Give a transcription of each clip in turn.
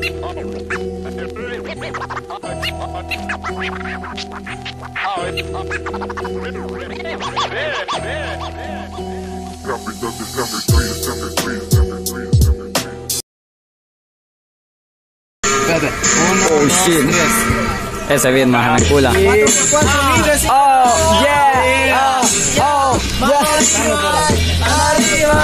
Oh shit. Ese beat más me cula. Oh yeah. Oh arriba.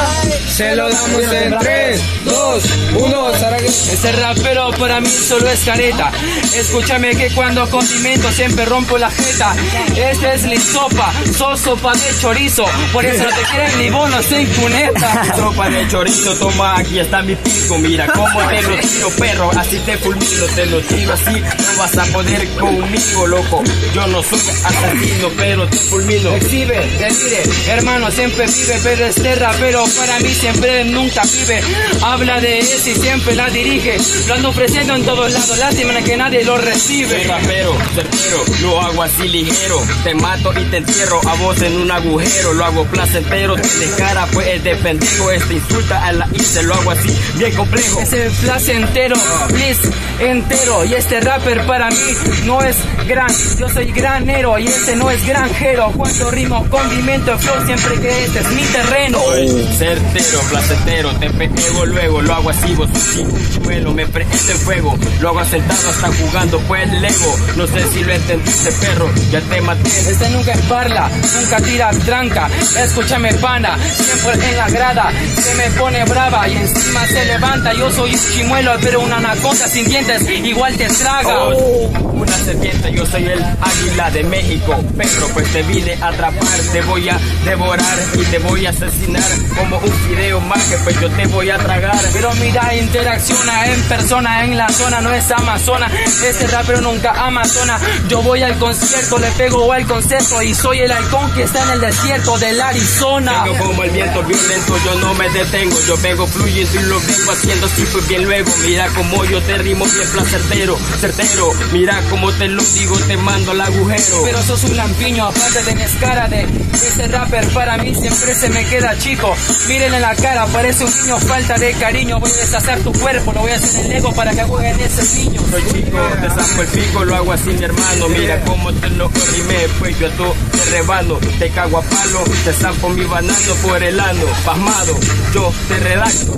Se lo damos en 3, 2, 1, ese rapero para mí solo es careta. Escúchame que cuando condimento siempre rompo la jeta. Esta es mi sopa, sos sopa de chorizo. Por eso no te quieren ni bonos sin cuneta. Sopa de chorizo, toma, aquí está mi pico. Mira cómo te lo tiro, perro, así te fulmino. Te lo tiro así, no vas a poder conmigo, loco. Yo no soy asesino, pero te fulmino. Exhibe, decide, hermano, siempre vive. Pero este rapero para mí siempre nunca vive, habla de eso y siempre la dirige, lo ando ofreciendo en todos lados, lástima que nadie lo recibe. Soy rapero, certero, lo hago así ligero, te mato y te entierro a vos en un agujero, lo hago placentero, te descara pues es de pendejo, este insulta a la y se lo hago así, bien complejo. Es el placentero, please, entero, y este rapper para mí no es gran, yo soy granero y este no es granjero, cuando rimo, condimento, flow, siempre que este es mi terreno. Soy certero, placentero, te pego luego, lo hago así, vos un vuelo, me prende el fuego, lo hago sentado hasta jugando, fue el Lego, no sé si lo entendiste perro, ya te maté. Este nunca es parla, nunca tira tranca, escúchame pana, siempre en la grada, se me pone brava y encima se levanta, yo soy un chimuelo, pero una anaconda sin dientes, igual te traga. Oh, una serpiente, yo soy el águila de México, perro, pues te vine a atrapar, te voy a devorar y te voy a asesinar, como un fideo más que pues yo te voy a tragar. Pero mira, interacciona en persona, en la zona, no es amazona. Este rapero nunca amazona. Yo voy al concierto, le pego al concepto y soy el halcón que está en el desierto del Arizona. Vengo como el viento violento, yo no me detengo. Yo vengo fluyendo y lo vengo haciendo así pues bien luego. Mira como yo te rimo bien placentero, certero. Mira como te lo digo, te mando al agujero. Pero sos un lampiño, aparte tenés cara de este rapper para mí siempre se me queda chico. Miren en la cara, parece un niño, falta de cariño. Voy a deshacer tu cuerpo, lo voy a hacer en Lego para que jueguen ese niño. Soy chico, te saco el pico, lo hago así mi hermano. Mira cómo te lo rimé, pues yo a tu te rebano. Te cago a palo, te saco mi banano por el ano. Pasmado, yo te relajo.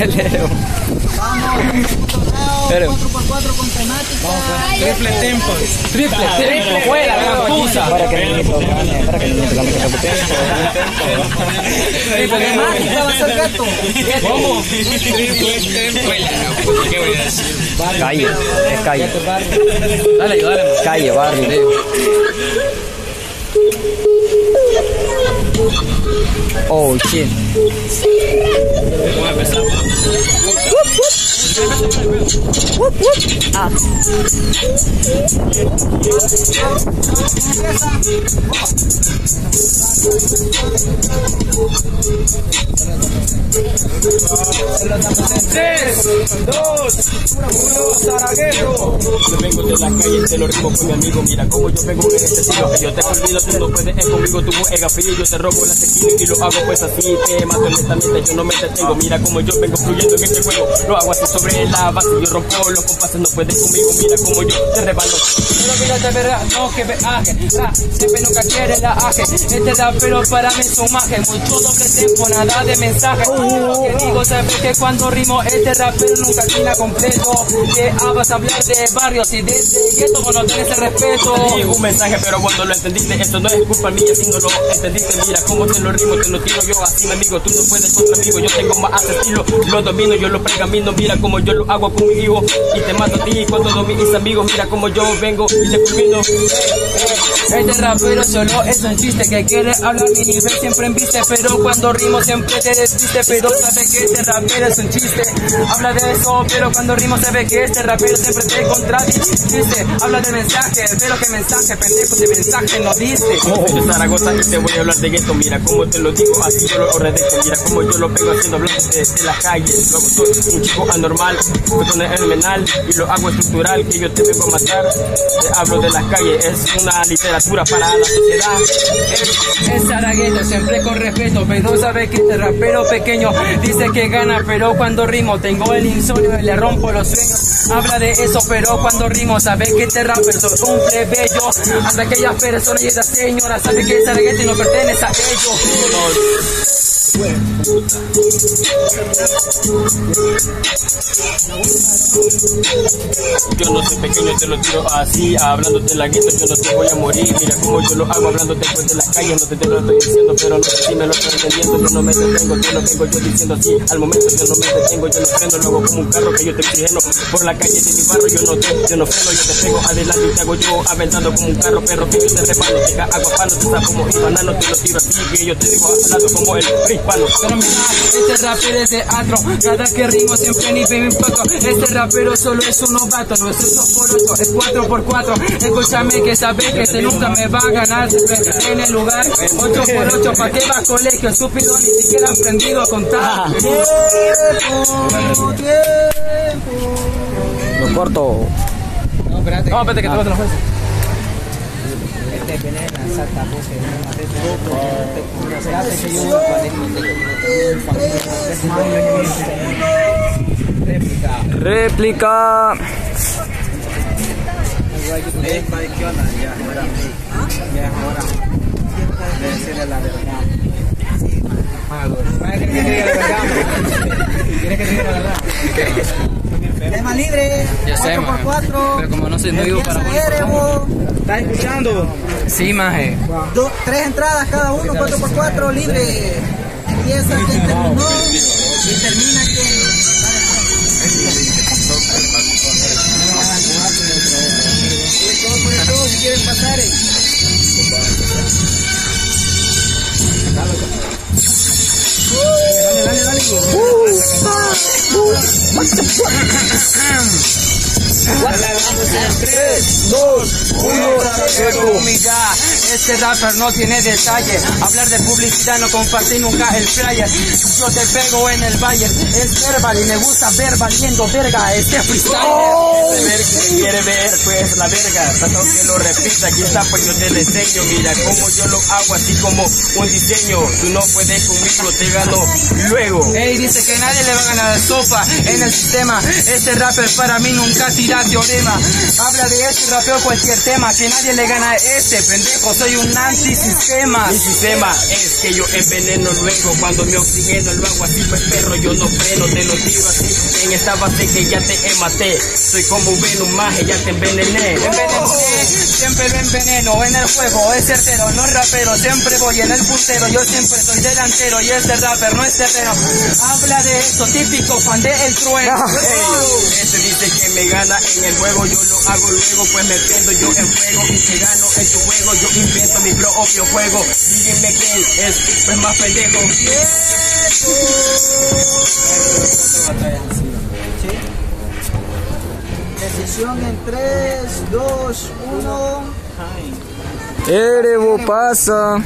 Leo. Vamos, 4x4 con temática. Triple tempo. Triple. Fuera, campusa. Para que el niño gane, para que el niño gane. Triple temática va a ser gato. ¿Cómo? Triple tempo. ¿Qué voy a decir? Calle, es calle. Dale. Calle, barrio. Oh, shit. Yo vengo de la calle, te lo rimo con mi amigo. Mira como yo vengo en este estilo. Yo te olvido, tú no puedes, es conmigo tu muega fría. Yo te robo las esquinas y lo hago pues así. Te mato honestamente, yo no me detengo. Mira como yo vengo fluyendo en este juego. Lo hago así sobre la base, yo rompo los compases. No puedes conmigo, mira como yo te rebalo. Pero mira de verdad, no que peaje. La CP nunca quiere la aje. Este rapero para mí es un maje. Mucho doble tempo, nada de mensaje. Lo que digo, sabes que cuando rimo este rapero nunca quina completo. Que hablas a hablar de barrios y de gueto, vos no tenés el respeto. Te di un mensaje, pero cuando lo entendiste, esto no es culpa mía, si no lo entendiste. Mira como te lo rimo, te lo tiro yo así, mi amigo. Tú no puedes contra amigo, yo tengo más asesino. Lo domino, yo lo pergamino, mira como yo lo hago conmigo. Y te mato a ti con todos mis amigos. Mira como yo vengo y te fulmino. Este rapero solo es un chiste que quiere hablar mi nivel siempre en viste. Pero cuando rimo siempre te desviste. Pero sabe que este rapero es un chiste. Habla de eso, pero cuando rimo sabe que este rapero siempre te contradice. Habla de mensaje, pero que mensaje, pendejo, de mensaje no dice. Yo Zaragoza y te voy a hablar de esto. Mira como te lo digo, así yo lo redacto. Mira como yo lo pego haciendo hablar desde la calle. Luego soy un chico anormal, con el menal y lo hago estructural, que yo te vengo a matar. Te hablo de las calles, es una literatura para la sociedad. Es Zaragueto, siempre con respeto, pero sabe que este rapero pequeño dice que gana pero cuando rimo tengo el insomnio y le rompo los sueños. Habla de eso, pero cuando rimo sabes que este rapper soy un plebeyo. Hasta aquellas personas y esas señoras saben que esa reggaetón no pertenece a ellos. Yo no soy pequeño, te lo tiro así, hablándote la guita, yo no te voy a morir. Mira como yo lo hago, hablándote pues de las calles. No te lo estoy diciendo, pero no sé si me lo estoy entendiendo. Yo no me detengo, yo lo tengo yo diciendo así. Al momento yo no me detengo, yo no freno. Lo hago como un carro que yo te oxigeno. Por la calle de mi barrio yo no freno. Yo te pego adelante y te hago yo aventando como un carro, perro que yo te reparo. Llega agua, palo, te saco como y banano. Te lo tiro así que yo te digo al lado como el hispano. Este rapero es de atro, cada que rimo siempre ni me impacto. Este rapero solo es un novato, no es un soporoso, es 4x4. Escúchame que sabes que se nunca me va a ganar. En el lugar 8x8, pa' que va a colegio, estúpido, ni siquiera aprendido a contar. Lo corto. No, espérate. No, espérate que te lo jueces. Réplica. Tema libre, 4x4. Pero como no soy nuevo para Erebo. ¿Estás escuchando? Sí, maje. 3 entradas cada uno, 4x4, libre. Empieza que terminó y termina que... Todos si quieren pasar. What the fuck? 3, 2, 1. Este rapper no tiene detalle. Hablar de publicidad, no compartí nunca el flyer. Yo te pego en el Bayern. Es verbal y me gusta ver valiendo verga. Este freestyle quiere ver pues la verga. Tanto que lo repita, aquí está pues yo te lo enseño. Mira como yo lo hago, así como un diseño. Tú no puedes conmigo, te gano luego. Ey, dice que nadie le va a ganar la sopa en el sistema. Este rapper para mí nunca tira teorema. Habla de este rapeo cualquier tema, que nadie le gana a este pendejo. Soy un antisistema. Mi sistema es que yo enveneno luego. Cuando me oxigeno lo hago así, pues perro, yo no freno. Te lo tiro así en esta base que ya te maté. Soy como un veneno, maje, ya te envenené. Siempre lo enveneno en el juego. Es certero, no es rapero. Siempre voy en el puntero. Yo siempre soy delantero. Y este rapper no es terreno. Habla de eso, típico fan de el trueno. Este dice que me gana en el juego. Yo lo hago luego, pues me prendo yo en fuego. Y te gano en tu juego. Yo invento mi propio juego. Díganme quién es, pues más pendejo. Decisión en 3, 2, 1. Erebo pasa.